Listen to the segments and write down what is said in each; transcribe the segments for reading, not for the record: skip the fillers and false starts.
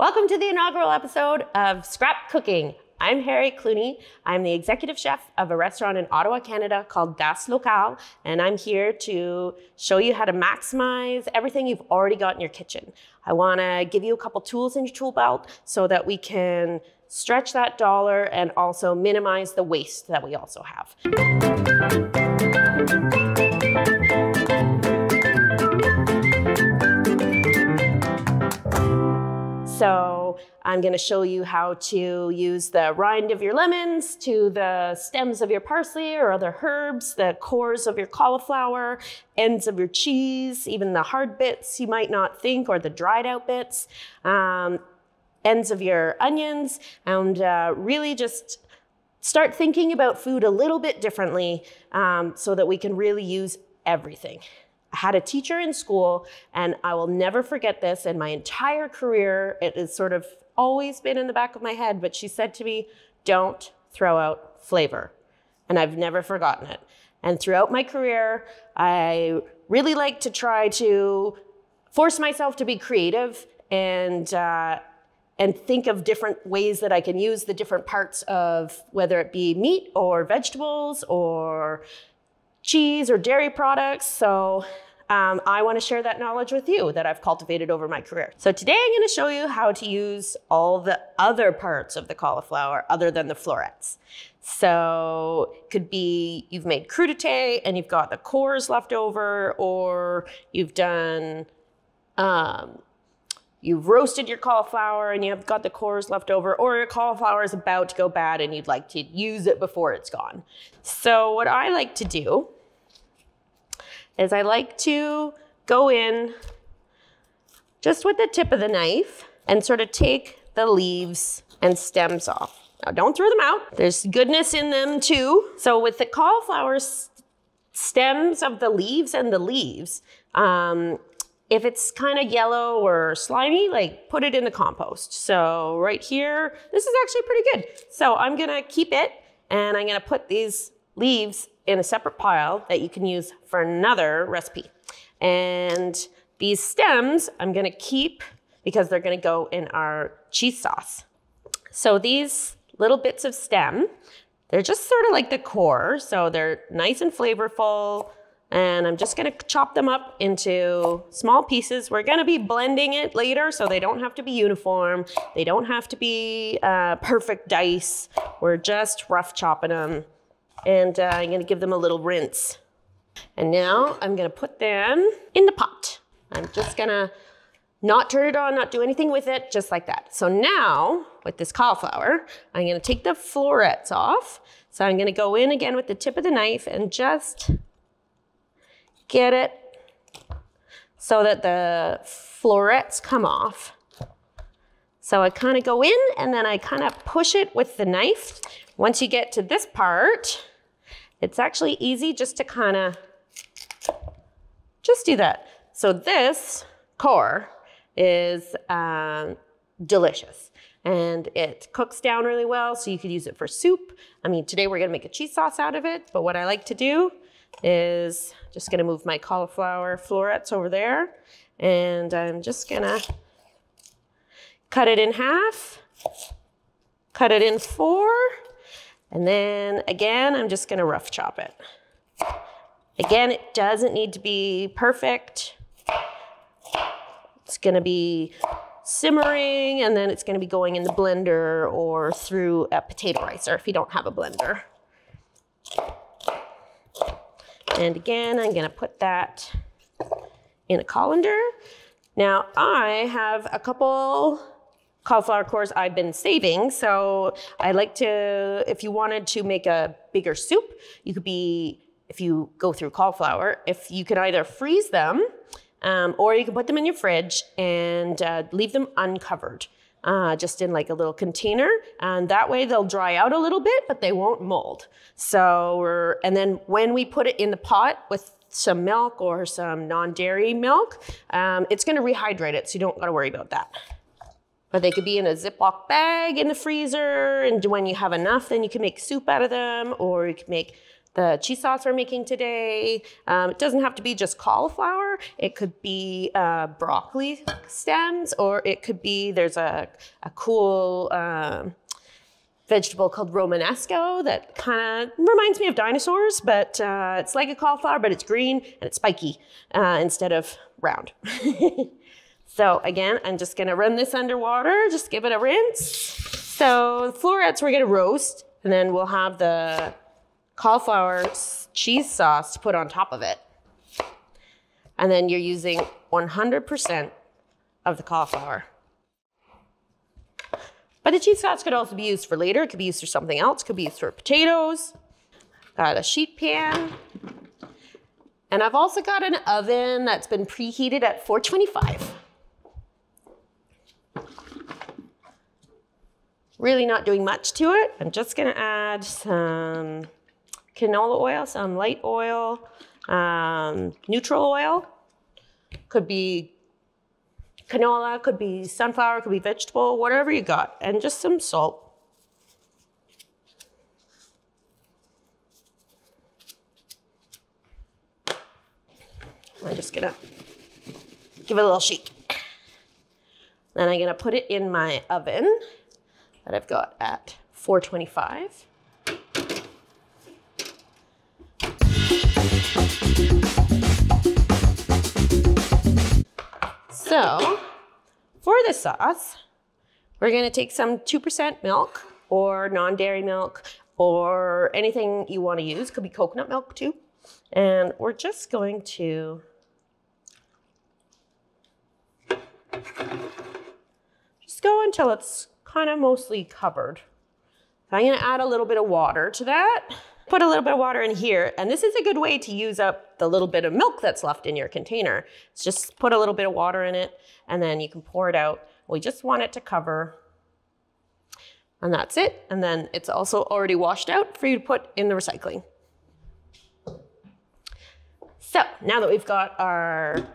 Welcome to the inaugural episode of Scrap Cooking. I'm Harry Clooney. I'm the executive chef of a restaurant in Ottawa, Canada called Das Locale, and I'm here to show you how to maximize everything you've already got in your kitchen. I wanna give you a couple tools in your tool belt so that we can stretch that dollar and also minimize the waste that we also have. So I'm going to show you how to use the rind of your lemons to the stems of your parsley or other herbs, the cores of your cauliflower, ends of your cheese, even the hard bits you might not think or the dried out bits, ends of your onions, and really just start thinking about food a little bit differently so that we can really use everything. I had a teacher in school, and I will never forget this in my entire career. It has sort of always been in the back of my head, but she said to me, "Don't throw out flavor." And I've never forgotten it. And throughout my career, I really like to try to force myself to be creative and think of different ways that I can use the different parts of, whether it be meat or vegetables or cheese or dairy products. So I want to share that knowledge with you that I've cultivated over my career. So today I'm going to show you how to use all the other parts of the cauliflower other than the florets. So it could be you've made crudité and you've got the cores left over, or you've done, you've roasted your cauliflower and you've got the cores left over, or your cauliflower is about to go bad and you'd like to use it before it's gone. So what I like to do is I like to go in just with the tip of the knife and sort of take the leaves and stems off. Now, don't throw them out. There's goodness in them too. So with the cauliflower stems of the leaves and the leaves, if it's kind of yellow or slimy, like put it in the compost. So right here, this is actually pretty good. So I'm gonna keep it, and I'm gonna put these leaves in a separate pile that you can use for another recipe. And these stems I'm gonna keep because they're gonna go in our cheese sauce. So these little bits of stem, they're just sort of like the core. So they're nice and flavorful. And I'm just gonna chop them up into small pieces. We're gonna be blending it later, so they don't have to be uniform. They don't have to be perfect dice. We're just rough chopping them. And I'm gonna give them a little rinse. And now I'm gonna put them in the pot. I'm just gonna not turn it on, not do anything with it, just like that. So now, with this cauliflower, I'm gonna take the florets off. So I'm gonna go in again with the tip of the knife and just get it so that the florets come off. So I kind of go in and then I kind of push it with the knife. Once you get to this part, it's actually easy just to kind of just do that. So this core is delicious, and it cooks down really well. So you could use it for soup. I mean, today we're gonna make a cheese sauce out of it, but what I like to do is just gonna move my cauliflower florets over there, and I'm just gonna cut it in half, cut it in four, and then again, I'm just gonna rough chop it. Again, it doesn't need to be perfect. It's gonna be simmering, and then it's gonna be going in the blender or through a potato ricer if you don't have a blender. And again, I'm gonna put that in a colander. Now I have a couple cauliflower cores I've been saving. So I like to, if you wanted to make a bigger soup, you could be, if you go through cauliflower, if you can either freeze them or you can put them in your fridge and leave them uncovered, just in like a little container. And that way they'll dry out a little bit, but they won't mold. So we're, and then when we put it in the pot with some milk or some non-dairy milk, it's gonna rehydrate it, so you don't gotta worry about that. But they could be in a Ziploc bag in the freezer, and when you have enough, then you can make soup out of them, or you can make the cheese sauce we're making today. It doesn't have to be just cauliflower. It could be broccoli stems, or it could be, there's a cool vegetable called Romanesco that kind of reminds me of dinosaurs, but it's like a cauliflower, but it's green and it's spiky instead of round. So again, I'm just gonna run this underwater, just give it a rinse. So the florets we're gonna roast, and then we'll have the cauliflower cheese sauce to put on top of it. And then you're using 100% of the cauliflower. But the cheese sauce could also be used for later. It could be used for something else. It could be used for potatoes. Got a sheet pan. And I've also got an oven that's been preheated at 425. Really not doing much to it. I'm just gonna add some canola oil, some light oil, neutral oil. Could be canola, could be sunflower, could be vegetable, whatever you got. And just some salt. I'm just gonna give it a little shake. Then I'm gonna put it in my oven that I've got at 425. So for the sauce, we're gonna take some 2% milk or non-dairy milk or anything you wanna use, could be coconut milk too. And we're just going to just go until it's kind of mostly covered. I'm gonna add a little bit of water to that. Put a little bit of water in here, and this is a good way to use up the little bit of milk that's left in your container. It's just put a little bit of water in it, and then you can pour it out. We just want it to cover, and that's it. And then it's also already washed out for you to put in the recycling. So now that we've got our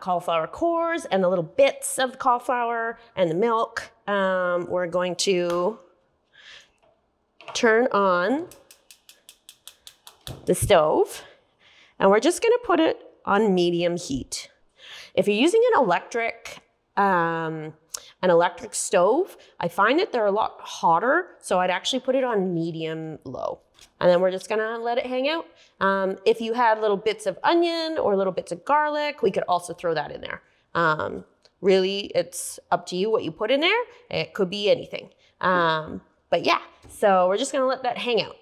cauliflower cores and the little bits of the cauliflower and the milk, we're going to turn on the stove, and we're just gonna put it on medium heat. If you're using an electric stove, I find that they're a lot hotter, so I'd actually put it on medium low. And then we're just gonna let it hang out. If you had little bits of onion or little bits of garlic, we could also throw that in there. Really, it's up to you what you put in there. It could be anything. But yeah, so we're just gonna let that hang out.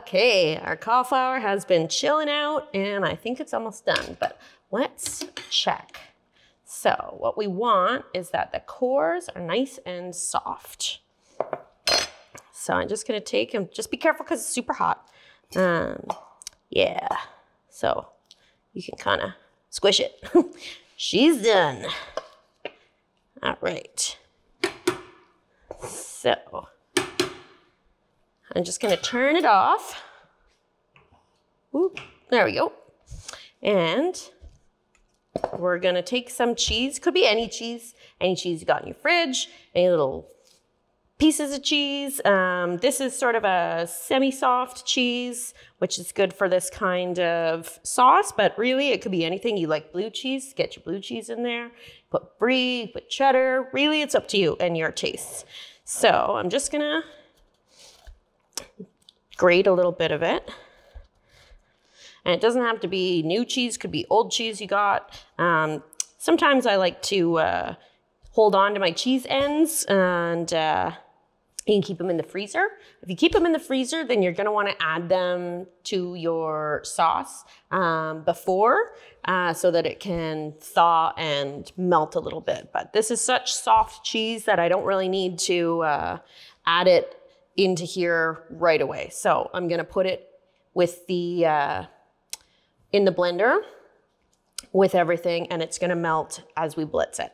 Okay, our cauliflower has been chilling out, and I think it's almost done, but let's check. So what we want is that the cores are nice and soft. So I'm just gonna take them, just be careful because it's super hot. Yeah, so you can kind of squish it. She's done. All right. So I'm just gonna turn it off. Oop, there we go. And we're gonna take some cheese, could be any cheese you got in your fridge, any little pieces of cheese. This is sort of a semi-soft cheese, which is good for this kind of sauce, but really it could be anything. You like blue cheese, get your blue cheese in there, put brie, put cheddar, really it's up to you and your tastes. So I'm just gonna grate a little bit of it. And it doesn't have to be new cheese, could be old cheese you got. Sometimes I like to hold on to my cheese ends, and you can keep them in the freezer. If you keep them in the freezer, then you're gonna wanna add them to your sauce before, so that it can thaw and melt a little bit. But this is such soft cheese that I don't really need to add it into here right away. So I'm gonna put it with the in the blender with everything, and it's gonna melt as we blitz it.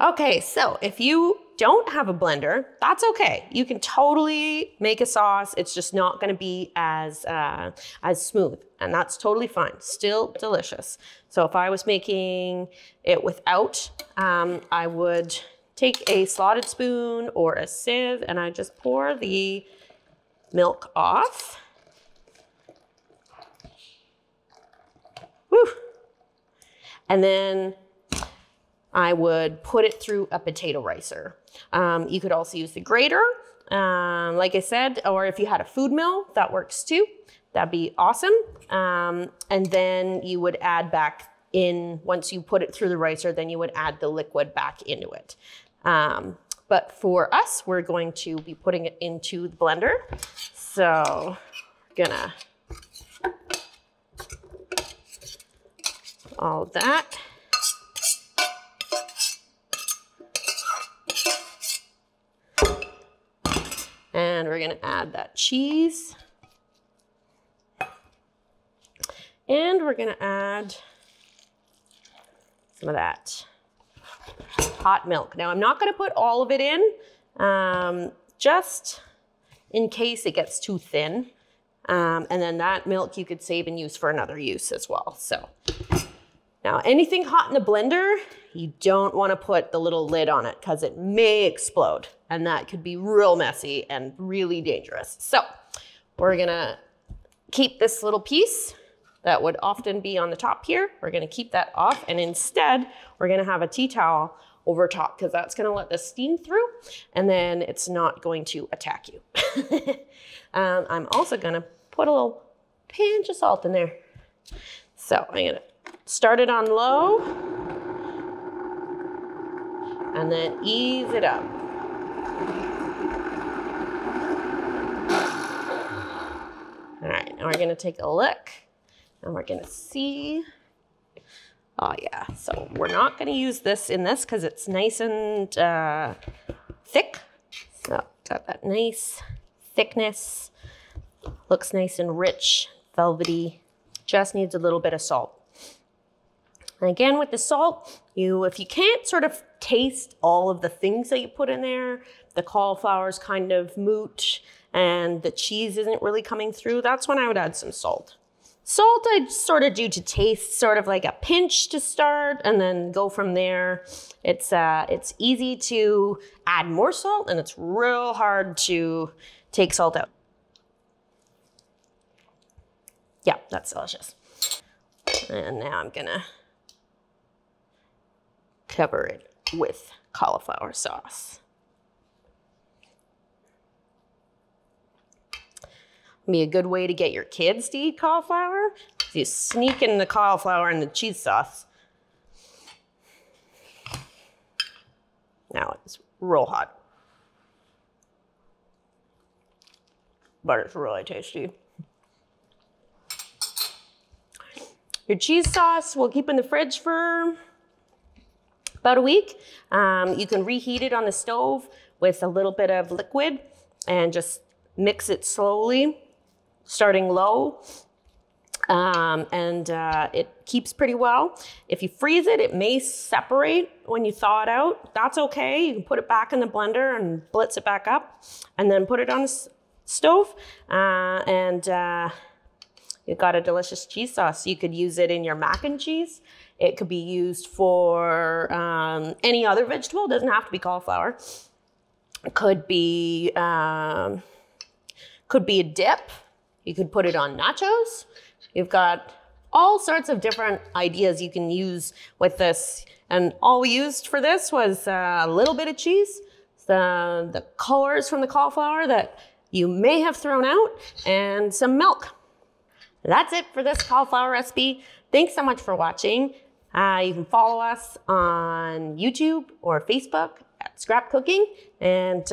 Okay, so if you don't have a blender, that's okay. You can totally make a sauce. It's just not gonna be as smooth, and that's totally fine, still delicious. So if I was making it without, I would take a slotted spoon or a sieve, and I just pour the milk off. Woo. And then I would put it through a potato ricer. You could also use the grater, like I said, or if you had a food mill, that works too. That'd be awesome. And then you would add back in, once you put it through the ricer, then you would add the liquid back into it. But for us, we're going to be putting it into the blender. So we're gonna, all of that. And we're gonna add that cheese. And we're gonna add some of that hot milk. Now I'm not gonna put all of it in, just in case it gets too thin. And then that milk you could save and use for another use as well, so. Now anything hot in the blender, you don't wanna put the little lid on it because it may explode and that could be real messy and really dangerous. So we're gonna keep this little piece that would often be on the top here. We're gonna keep that off and instead we're gonna have a tea towel over top because that's gonna let the steam through and then it's not going to attack you. I'm also gonna put a little pinch of salt in there. So I'm gonna start it on low and then ease it up. All right, now we're gonna take a look and we're gonna see, oh yeah. So we're not gonna use this in this cause it's nice and thick. So got that nice thickness. Looks nice and rich, velvety. Just needs a little bit of salt. And again, with the salt, if you can't sort of taste all of the things that you put in there, the cauliflower's kind of moot and the cheese isn't really coming through, that's when I would add some salt. Salt I sort of do to taste, sort of like a pinch to start and then go from there. It's easy to add more salt and it's real hard to take salt out. Yeah, that's delicious. And now I'm gonna cover it with cauliflower sauce. Be a good way to get your kids to eat cauliflower. You sneak in the cauliflower and the cheese sauce. Now it's real hot. But it's really tasty. Your cheese sauce we'll keep in the fridge for about a week. You can reheat it on the stove with a little bit of liquid and just mix it slowly, starting low, and it keeps pretty well. If you freeze it, it may separate when you thaw it out. That's okay. You can put it back in the blender and blitz it back up and then put it on the stove. You've got a delicious cheese sauce. You could use it in your mac and cheese. It could be used for any other vegetable. It doesn't have to be cauliflower. It could be a dip. You could put it on nachos. You've got all sorts of different ideas you can use with this. And all we used for this was a little bit of cheese, the colors from the cauliflower that you may have thrown out, and some milk. That's it for this cauliflower recipe. Thanks so much for watching. You can follow us on YouTube or Facebook at Scrap Cooking. And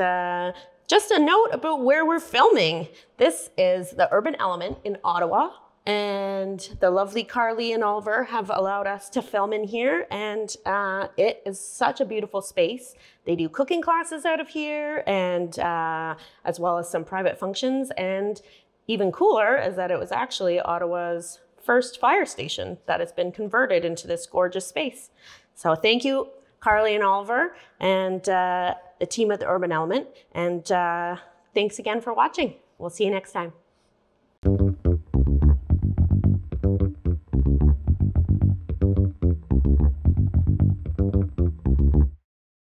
just a note about where we're filming. This is the Urban Element in Ottawa, and the lovely Carly and Oliver have allowed us to film in here, and it is such a beautiful space. They do cooking classes out of here, and as well as some private functions, and even cooler is that it was actually Ottawa's first fire station that has been converted into this gorgeous space. So thank you, Carly and Oliver, and the team at the Urban Element. And thanks again for watching. We'll see you next time.